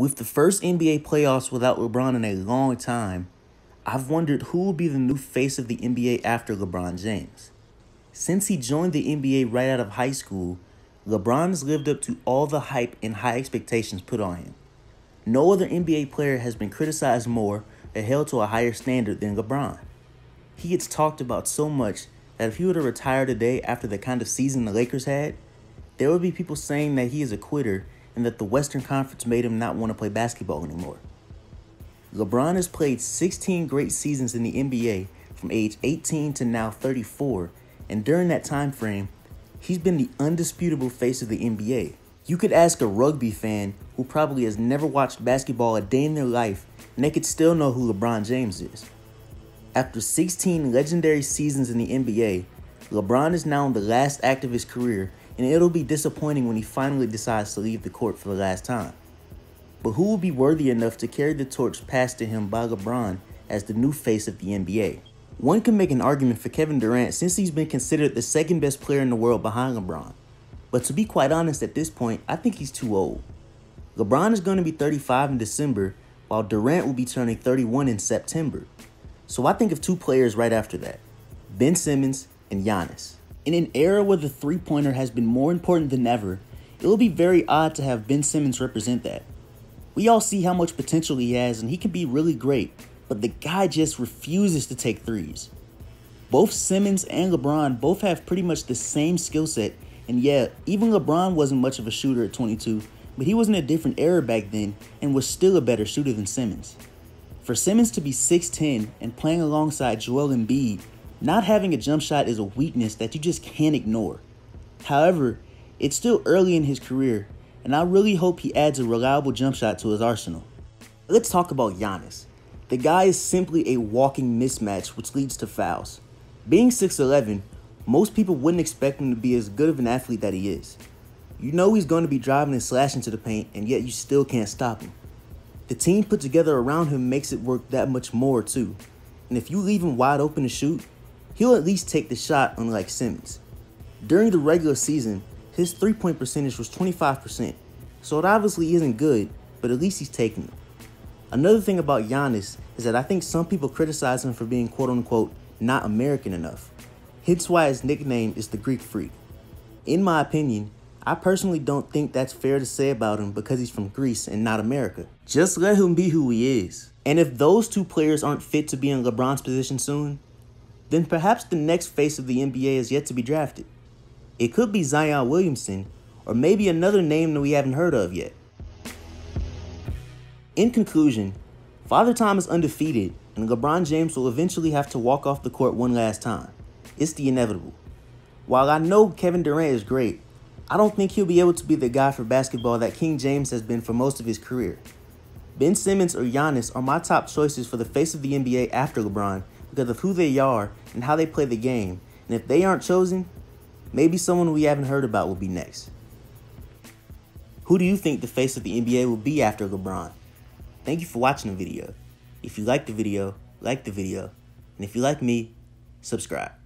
With the first NBA playoffs without LeBron in a long time, I've wondered who will be the new face of the NBA after LeBron James. Since he joined the NBA right out of high school, LeBron has lived up to all the hype and high expectations put on him. No other NBA player has been criticized more and held to a higher standard than LeBron. He gets talked about so much that if he were to retire today after the kind of season the Lakers had, there would be people saying that he is a quitter and that the Western Conference made him not want to play basketball anymore. LeBron has played 16 great seasons in the NBA from age 18 to now 34, and during that time frame, he's been the undisputable face of the NBA. You could ask a rugby fan who probably has never watched basketball a day in their life, and they could still know who LeBron James is. After 16 legendary seasons in the NBA, LeBron is now on the last act of his career, and it'll be disappointing when he finally decides to leave the court for the last time. But who will be worthy enough to carry the torch passed to him by LeBron as the new face of the NBA? One can make an argument for Kevin Durant since he's been considered the second best player in the world behind LeBron. But to be quite honest at this point, I think he's too old. LeBron is going to be 35 in December, while Durant will be turning 31 in September. So I think of two players right after that, Ben Simmons and Giannis. In an era where the three-pointer has been more important than ever, it will be very odd to have Ben Simmons represent that. We all see how much potential he has and he can be really great, but the guy just refuses to take threes. Both Simmons and LeBron both have pretty much the same skill set, and yeah, even LeBron wasn't much of a shooter at 22, but he was in a different era back then and was still a better shooter than Simmons. For Simmons to be 6'10" and playing alongside Joel Embiid, not having a jump shot is a weakness that you just can't ignore. However, it's still early in his career, and I really hope he adds a reliable jump shot to his arsenal. Let's talk about Giannis. The guy is simply a walking mismatch, which leads to fouls. Being 6'11", most people wouldn't expect him to be as good of an athlete that he is. You know he's going to be driving and slashing to the paint, and yet you still can't stop him. The team put together around him makes it work that much more too. And if you leave him wide open to shoot, he'll at least take the shot, unlike Simmons. During the regular season, his three-point percentage was 25%, so it obviously isn't good, but at least he's taking them. Another thing about Giannis is that I think some people criticize him for being quote-unquote not American enough, hence why his nickname is the Greek Freak. In my opinion, I personally don't think that's fair to say about him because he's from Greece and not America. Just let him be who he is. And if those two players aren't fit to be in LeBron's position soon, then perhaps the next face of the NBA is yet to be drafted. It could be Zion Williamson, or maybe another name that we haven't heard of yet. In conclusion, Father Time is undefeated, and LeBron James will eventually have to walk off the court one last time. It's the inevitable. While I know Kevin Durant is great, I don't think he'll be able to be the guy for basketball that King James has been for most of his career. Ben Simmons or Giannis are my top choices for the face of the NBA after LeBron because of who they are and how they play the game, and if they aren't chosen, maybe someone we haven't heard about will be next. Who do you think the face of the NBA will be after LeBron? Thank you for watching the video. If you like the video, and if you like me, subscribe.